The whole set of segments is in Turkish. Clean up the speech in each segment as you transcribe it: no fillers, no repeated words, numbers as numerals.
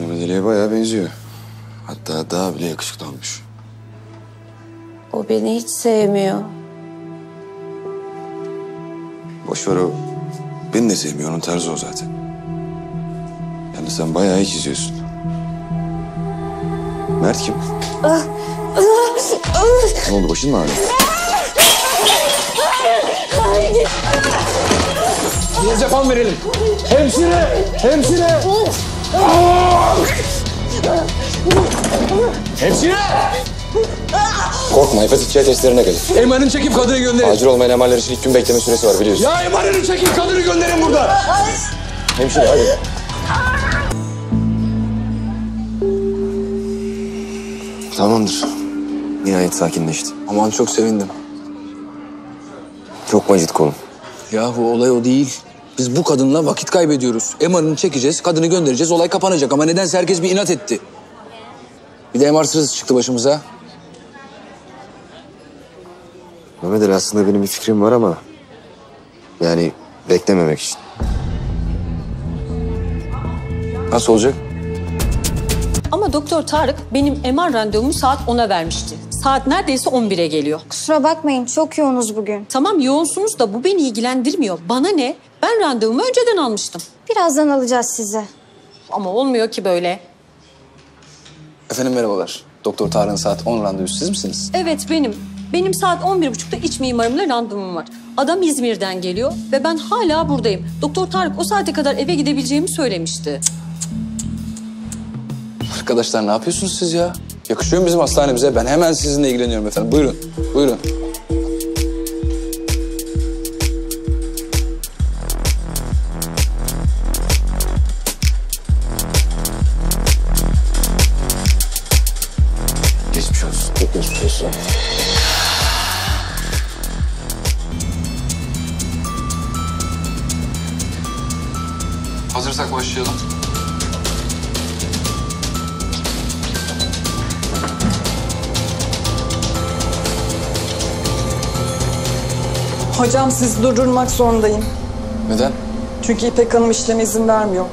Mehmet Ali'ye bayağı benziyor. Hatta daha bile yakışıklı olmuş. O beni hiç sevmiyor. Boş ver o. Beni de sevmiyor. Onun tarzı o zaten. Yani sen bayağı iyi çiziyorsun. Mert kim? Ne oldu? Başın mı ağrıyor? Bir yapan verelim. Hemşire! Hemşire! Hemşire! Korkma, hepsi çiğ testlerine gelir. MR'ını çekip kadını gönderin. Acil olmayan MR'ler için ilk gün bekleme süresi var biliyorsun. Ya MR'ını çekip kadını gönderin buradan. Hemşire hadi. Tamamdır. Nihayet sakinleşti. Aman çok sevindim. Çok macit kolum. Yahu olay o değil. Biz bu kadınla vakit kaybediyoruz. MR'ını çekeceğiz, kadını göndereceğiz, olay kapanacak. Ama nedense herkes bir inat etti. Bir de MR sırası çıktı başımıza. Mehmet Ali, aslında benim bir fikrim var ama... yani beklememek için. Nasıl olacak? Ama Doktor Tarık benim MR randevumu saat 10'a vermişti. Saat neredeyse 11'e geliyor. Kusura bakmayın, çok yoğunuz bugün. Tamam, yoğunsunuz da bu beni ilgilendirmiyor. Bana ne? Ben randevumu önceden almıştım. Birazdan alacağız sizi. Ama olmuyor ki böyle. Efendim merhabalar. Doktor Tarık'ın saat 10 randevusu siz misiniz? Evet, benim. Benim saat 11.30'da iç mimarımla randevum var. Adam İzmir'den geliyor ve ben hala buradayım. Doktor Tarık o saate kadar eve gidebileceğimi söylemişti. Arkadaşlar ne yapıyorsunuz siz ya? Yakışıyor mu bizim hastanemize? Ben hemen sizinle ilgileniyorum efendim. Buyurun, buyurun. Geçmiş olsun. Geçmiş olsun. Hazırsak başlayalım. Hocam sizi durdurmak zorundayım. Neden? Çünkü İpek Hanım işleme izin vermiyor.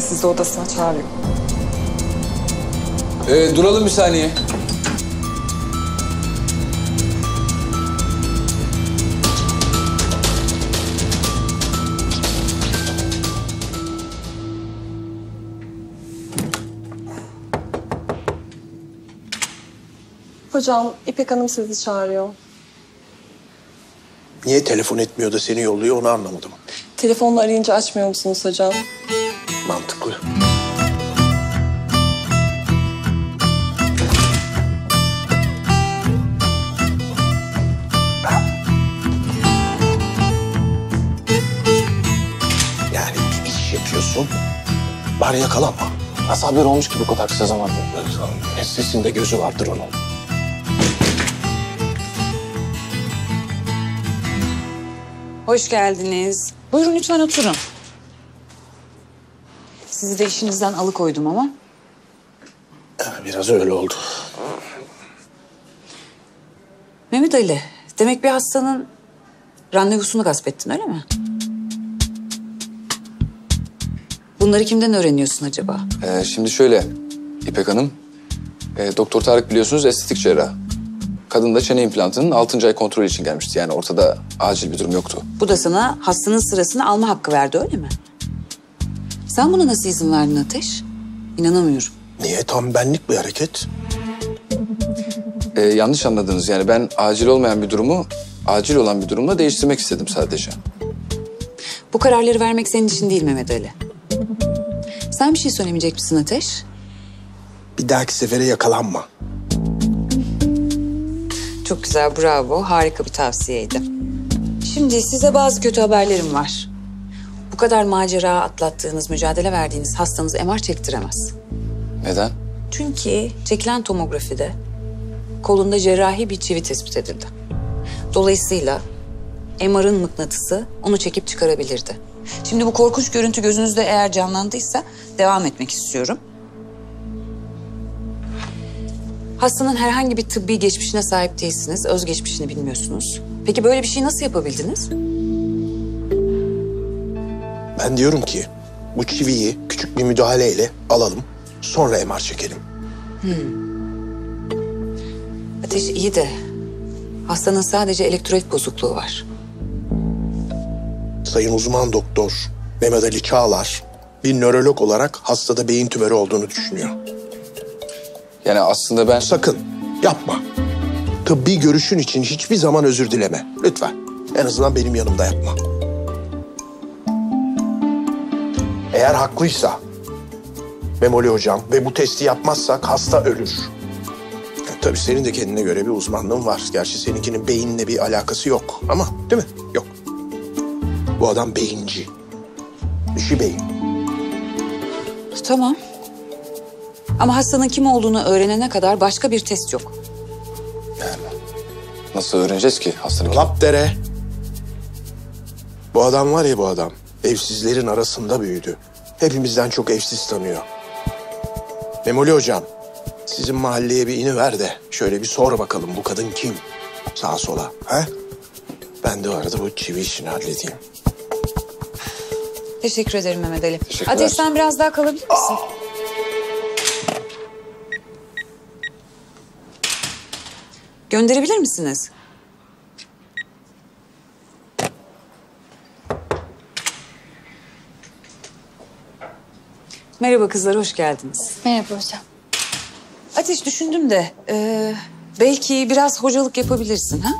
Sizi odasına çağırıyor. Duralım bir saniye. Hocam İpek Hanım sizi çağırıyor. Niye telefon etmiyor da seni yolluyor, onu anlamadım. Telefonla arayınca açmıyor musunuz hocam? Mantıklı. Yani bir iş yapıyorsun, bari yakalanma. Nasıl haber olmuş ki bu kadar kısa zamanda? Sesinde gözü vardır onun. Hoş geldiniz. Buyurun lütfen oturun. Sizi de işinizden alıkoydum ama. Biraz öyle oldu. Mehmet Ali, demek bir hastanın randevusunu gasp ettin öyle mi? Bunları kimden öğreniyorsun acaba? Şimdi şöyle İpek Hanım, Doktor Tarık biliyorsunuz estetik cerrah. Kadın da çene implantının 6. ay kontrolü için gelmişti. Yani ortada acil bir durum yoktu. Bu da sana hastanın sırasını alma hakkı verdi öyle mi? Sen buna nasıl izin verdin Ateş? İnanamıyorum. Niye? Tam benlik bir hareket. Yanlış anladınız. Yani ben acil olmayan bir durumu acil olan bir durumla değiştirmek istedim sadece. Bu kararları vermek senin için değil Mehmet Ali. Sen bir şey söylemeyecek misin Ateş? Bir dahaki sefere yakalanma. Çok güzel, bravo. Harika bir tavsiyeydi. Şimdi size bazı kötü haberlerim var. Bu kadar macera atlattığınız, mücadele verdiğiniz hastanız MR çektiremez. Neden? Çünkü çekilen tomografide kolunda cerrahi bir çivi tespit edildi. Dolayısıyla MR'ın mıknatısı onu çekip çıkarabilirdi. Şimdi bu korkunç görüntü gözünüzde eğer canlandıysa devam etmek istiyorum. Hastanın herhangi bir tıbbi geçmişine sahip değilsiniz. Özgeçmişini bilmiyorsunuz. Peki böyle bir şeyi nasıl yapabildiniz? Ben diyorum ki bu çiviyi küçük bir müdahaleyle alalım. Sonra MR çekelim. Ateş iyi de hastanın sadece elektrolit bozukluğu var. Sayın uzman doktor Mehmet Ali Çağlar bir nörolog olarak hastada beyin tümörü olduğunu düşünüyor. Yani aslında ben... Sakın yapma. Tıbbi görüşün için hiçbir zaman özür dileme. Lütfen. En azından benim yanımda yapma. Eğer haklıysa Memoli hocam ve bu testi yapmazsak hasta ölür. Tabii senin de kendine göre bir uzmanlığın var. Gerçi seninkinin beyinle bir alakası yok ama değil mi? Yok. Bu adam beyinci. İşi beyin. Tamam. Ama hastanın kim olduğunu öğrenene kadar başka bir test yok. Yani nasıl öğreneceğiz ki hastanın? Dolapdere. Bu adam var ya bu adam. Evsizlerin arasında büyüdü. Hepimizden çok evsiz tanıyor. Memoli hocam, sizin mahalleye bir iniver de şöyle bir sor bakalım bu kadın kim? Sağa sola, he? Ben de o arada bu çivi işini halledeyim. Teşekkür ederim Mehmet Ali. Ateş sen biraz daha kalabilir misin? Gönderebilir misiniz? Merhaba kızlar, hoş geldiniz. Merhaba hocam. Ateş düşündüm de belki biraz hocalık yapabilirsin ha?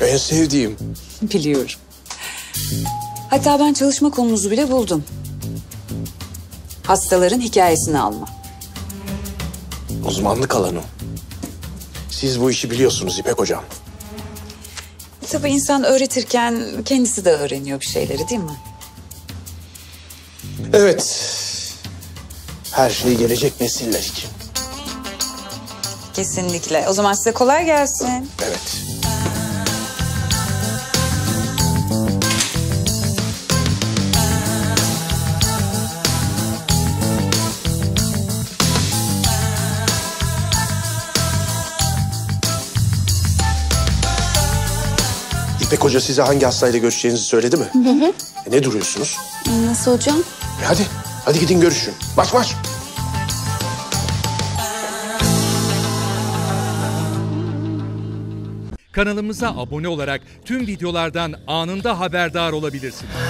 En sevdiğim. Biliyorum. Hatta ben çalışma konumuzu bile buldum. Hastaların hikayesini alma. Uzmanlık alanı. Siz bu işi biliyorsunuz İpek hocam. Tabii insan öğretirken kendisi de öğreniyor bir şeyleri değil mi? Evet. Her şey gelecek nesiller için. Kesinlikle. O zaman size kolay gelsin. Evet. İpek Hoca size hangi hastayla görüşeceğinizi söyledi mi? Hı hı. Ne duruyorsunuz? Nasıl hocam? Hadi, hadi gidin görüşün. Baş baş. Kanalımıza abone olarak tüm videolardan anında haberdar olabilirsiniz.